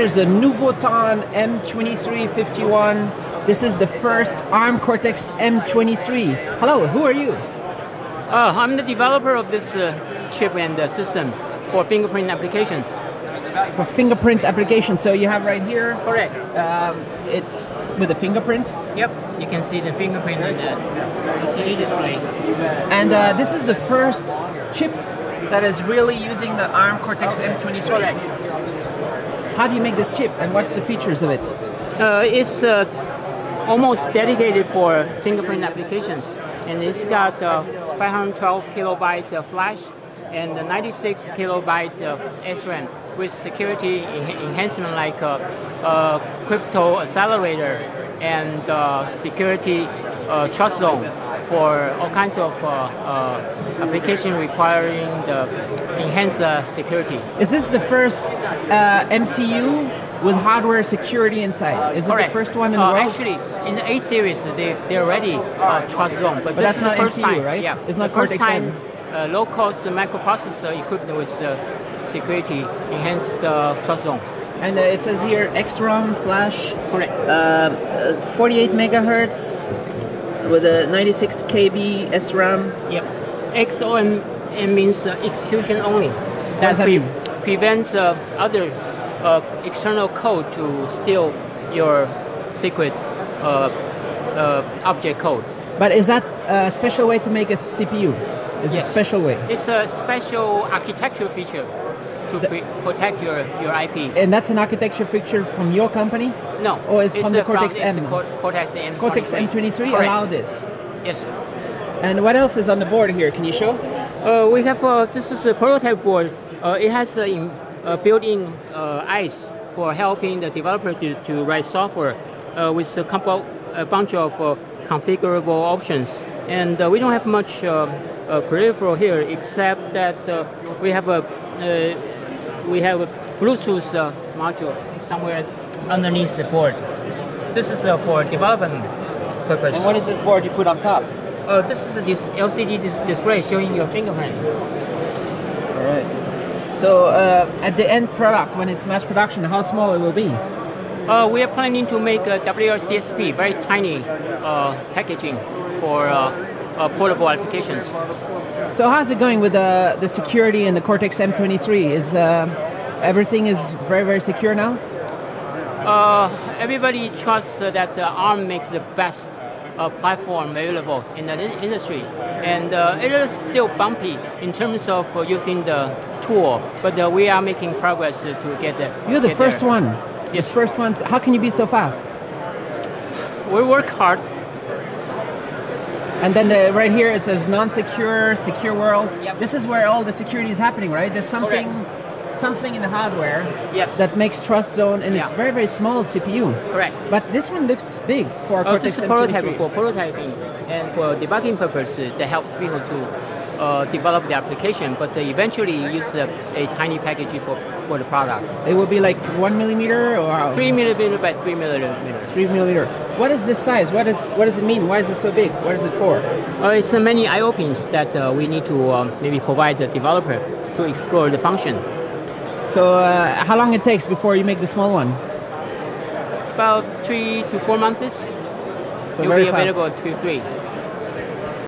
here's a Nuvoton M2351. This is the first ARM Cortex M23. Hello, who are you? I'm the developer of this chip and system for fingerprint applications. For fingerprint applications, so you have right here. Correct. It's with a fingerprint. Yep, you can see the fingerprint on the LCD display. And this is the first chip that is really using the ARM Cortex M23. Correct. How do you make this chip, and what's the features of it? It's almost dedicated for fingerprint applications, and it's got 512 kilobyte flash and 96 kilobyte SRAM with security enhancement like crypto accelerator and security TrustZone for all kinds of application requiring the enhanced security. Is this the first MCU? With hardware security inside. Is it the first one in the world? Actually, in the A series, they're already TrustZone, but this is the first time, right? Yeah, it's not first time. Low-cost microprocessor equipped with security enhanced TrustZone. And it says here XOM flash. Correct. 48 megahertz with a 96 KB SRAM. Yep. XOM means execution only. That prevents other external code to steal your secret object code. But is that a special way to make a CPU? It's a special way. It's a special architectural feature to protect your IP. And that's an architecture feature from your company? No. Or it's from the Cortex M? Cortex M23. Cortex M23 allow this? Yes. And what else is on the board here? Can you show? We have, this is a prototype board. It has built-in ICE for helping the developer to write software with a bunch of configurable options. And we don't have much peripheral here, except that we have a Bluetooth module somewhere underneath the board. This is for development purpose. And what is this board you put on top? This is this LCD display showing your fingerprint. All right. So at the end product, when it's mass production, how small it will be? We are planning to make a WLCSP, very tiny packaging for portable applications. So how's it going with the security in the Cortex M23? Is everything is very, very secure now? Everybody trusts that ARM makes the best platform available in the industry, and it is still bumpy in terms of using the tool, but we are making progress to get there. You're the first one. Yes, the first one. How can you be so fast? We work hard. And then right here it says non-secure, secure world. Yep. This is where all the security is happening, right? There's something, something in the hardware that makes TrustZone, and it's very, very small CPU. Correct. But this one looks big for Cortex M23. For prototyping and for debugging purposes, that helps people to develop the application, but eventually use a tiny package for the product. It will be like 1 millimeter or 3 millimeter by 3 millimeter. 3 millimeter. What is this size? What does it mean? Why is it so big? What is it for? It's many I/O pins that we need to maybe provide the developer to explore the function. So how long it takes before you make the small one? About 3 to 4 months. So it will be available 2 to 3.